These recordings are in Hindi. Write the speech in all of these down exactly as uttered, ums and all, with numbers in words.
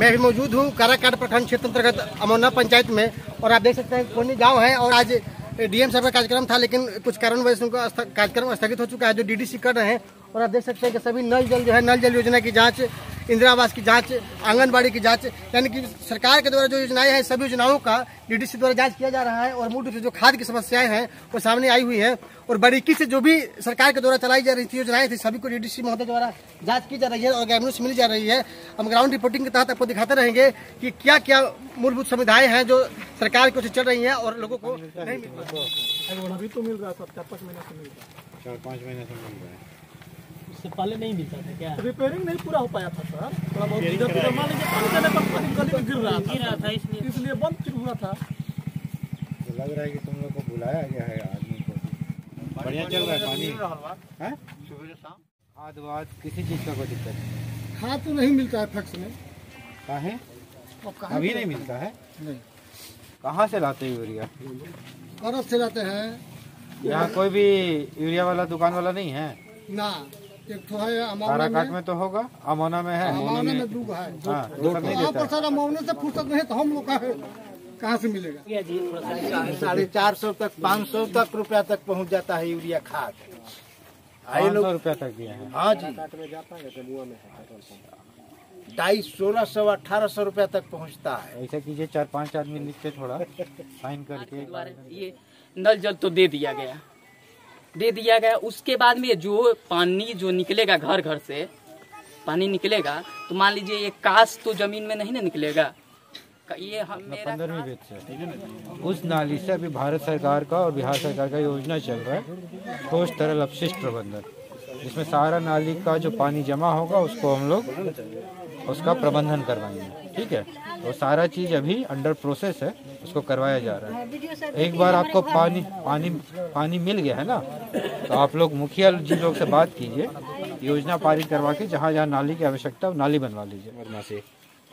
मैं भी मौजूद हूँ काराकाट प्रखंड क्षेत्र अंतर्गत अमौना पंचायत में, और आप देख सकते हैं कोनी गांव है। और आज डीएम साहब का कार्यक्रम था, लेकिन कुछ कारणवश उनका कार्यक्रम स्थगित हो चुका है, जो डीडीसी कर रहे हैं। और आप देख सकते हैं कि सभी नल जल जो है नल जल योजना की जाँच, इंदिरा आवास की जांच, आंगनबाड़ी की जांच, यानी कि सरकार के द्वारा जो योजनाएं हैं सभी योजनाओं का डीडीसी द्वारा जांच किया जा रहा है। और मूल रूप से जो खाद की समस्याएं हैं वो सामने आई हुई हैं, और बारीकी से जो भी सरकार के द्वारा चलाई जा रही थी योजनाएं थी सभी को डीडीसी महोदय द्वारा जाँच की जा रही है और गैमनोस मिली जा रही है। हम ग्राउंड रिपोर्टिंग के तहत आपको दिखाते रहेंगे कि क्या क्या मूलभूत सुविधाएं हैं जो सरकार की ओर से चल रही है और लोगों को नहीं मिल रहा। अभी तो मिल रहा है, चार पाँच महीने से मिल रहा है, चार पाँच महीने से मिल रहा है, उससे पहले नहीं मिलता था। क्या रिपेयरिंग नहीं पूरा हो पाया था सर, थोड़ा बहुत गिर रहा था, था इसलिए बंद हुआ था। तो लग रहा है कि तुम लोग को बुलाया गया है आदमी को। बढ़िया चल रहा है पानी, सुबह शाम खाद वाद किसी चीज का कोई दिक्कत नहीं। खाद तो नहीं मिलता है फैक्स में, काहे अभी नहीं मिलता है, कहाँ से लाते हैं यूरिया? अरब से लाते हैं। यहाँ कोई भी यूरिया वाला दुकान वाला नहीं है ना, एक तो है काराकाट में, में तो होगा, अमौना में है, अमौना में दूग है, अमौना से फुर्सत नहीं तो हम लोग कहाँ से मिलेगा। साढ़े चार सौ तक पाँच सौ तक रुपया तक पहुँच जाता है यूरिया खाद, आई लोग रुपया तक दिया है। हाँ जी, ढाई सोलह सौ अठारह सौ रुपया तक पहुँचता है। ऐसा कीजिए, चार पाँच आदमी लिख के थोड़ा साइन करके ये नल जल तो दे दिया गया दे दिया गया उसके बाद में जो पानी जो निकलेगा घर घर से पानी निकलेगा तो मान लीजिए ये काश तो जमीन में नहीं ना निकलेगा। ये हम मेरा उस नाली से अभी भारत सरकार का और बिहार सरकार का योजना चल रहा है ठोस तरल अपशिष्ट प्रबंधन, जिसमें सारा नाली का जो पानी जमा होगा उसको हम लोग उसका प्रबंधन करवाएंगे। ठीक है, तो सारा चीज अभी अंडर प्रोसेस है, उसको करवाया जा रहा है। एक बार आपको पानी पानी पानी मिल गया है ना, तो आप लोग मुखिया जी लोग से बात कीजिए, योजना पारित करवा के जहाँ जहाँ नाली की आवश्यकता हो नाली बनवा लीजिए।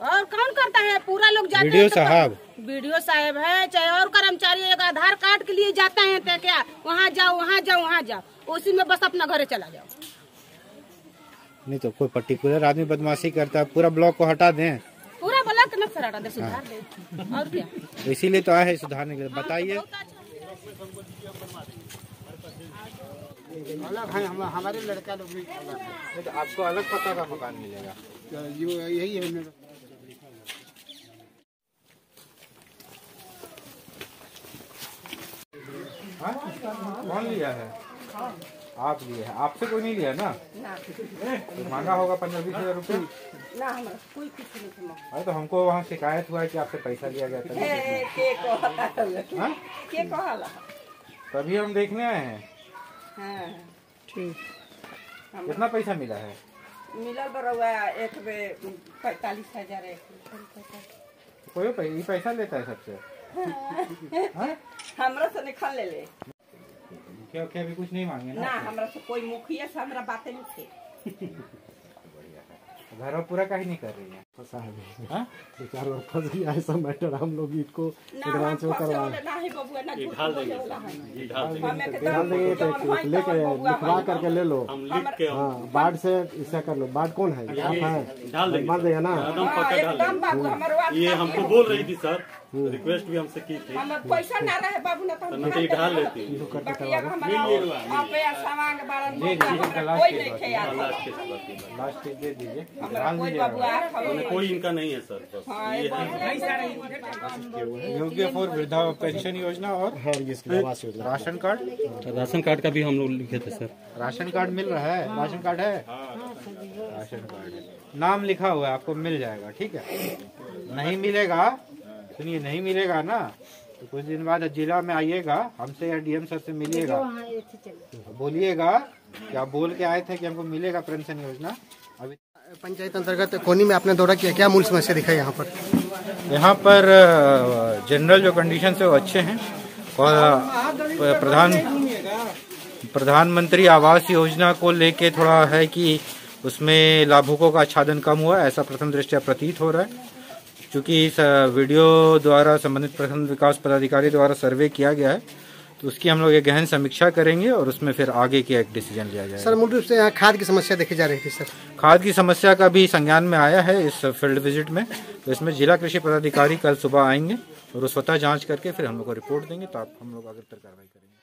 और कौन करता है, पूरा लोग जाते हैं, बीडीओ साहब बीडीओ साहब है चाहे और कर्मचारी, एक आधार कार्ड के लिए जाते हैं तो क्या वहाँ जाओ वहाँ जाओ वहाँ जाओ, उसी में बस अपना घर चला जाओ। नहीं तो कोई पर्टिकुलर आदमी बदमाशी करता है, पूरा ब्लॉक को हटा दें, पूरा ब्लॉक न सराटा दे, सुधार दे, और क्या, इसीलिए तो आए हैं सुधारने के लिए। बताइए, अलग है हमारे लड़का लोग भी, तो आपको अलग पता का मकान मिलेगा, यही है मेरा। कौन लिया है? आप लिए है, आपसे कोई नहीं लिया ना, ना। तो मांगा होगा पंद्रह बीस हजार रूपये। तो हमको वहाँ शिकायत हुआ है कि आपसे पैसा लिया गया था, तभी हम देखने आए हैं। हाँ। कितना पैसा मिला है? मिला एक पैतालीस हजार। कोई पैसा लेता है सबसे? हमरा से निकाल ले ले क्या क्या भी कुछ नहीं मांगे ना, ना हमरा से कोई मुखिया से हमरा बातें नहीं थे। घर में पूरा काहे नहीं कर रही है, फंसा है हां सरकार और फंस गया है सब मैटर। हम लोग इसको एडवांस में करवा ना है बबुआ ना ढाल देंगे, ढाल देंगे तो लेके लिखवा करके ले लो। हां बाढ़ से ऐसा कर लो, बाढ़ कौन है ढाल देंगे, मार देगा ना एकदम पक्का ढाल। ये हमको बोल रही थी सर, रिक्वेस्ट भी हमसे की थी, हम पैसा ना रहे बाबू ना तो नहीं ढाल लेती, बाकी हमारा आप ऐसा मांग बारन कोई नहीं थे यार, लास्ट दे दीजिए कोई इनका नहीं है सर। योग्य फॉर वृद्धा पेंशन योजना और राशन कार्ड, राशन कार्ड का भी हम लोग लिखे थे सर। राशन कार्ड मिल रहा है? राशन कार्ड है, राशन कार्ड नाम लिखा हुआ है, आपको मिल जाएगा। ठीक है, नहीं मिलेगा सुनिए, नहीं मिलेगा ना तो कुछ दिन बाद जिला में आइएगा, हमसे या डीएम सर से मिलिएगा, बोलिएगा कि आप बोल के आए थे कि हमको मिलेगा पेंशन योजना। अभी पंचायत अंतर्गत कोनी में आपने दौरा किया, क्या मूल समस्या दिखाई यहाँ पर? यहाँ पर जनरल जो कंडीशन है वो अच्छे हैं, और प्रधान प्रधानमंत्री आवास योजना को लेके थोड़ा है कि उसमें लाभुकों का आच्छादन कम हुआ, ऐसा प्रथम दृष्टया प्रतीत हो रहा है। चूँकि इस वीडियो द्वारा संबंधित प्रखंड विकास पदाधिकारी द्वारा सर्वे किया गया है, तो उसकी हम लोग एक गहन समीक्षा करेंगे और उसमें फिर आगे की एक डिसीजन लिया जाएगा। सर मूल रूप से यहाँ खाद की समस्या देखी जा रही थी सर। खाद की समस्या का भी संज्ञान में आया है इस फील्ड विजिट में, तो इसमें जिला कृषि पदाधिकारी कल सुबह आएंगे और वो स्वतः जाँच करके फिर हम लोग को रिपोर्ट देंगे, तो आप हम लोग आगे कार्रवाई करेंगे।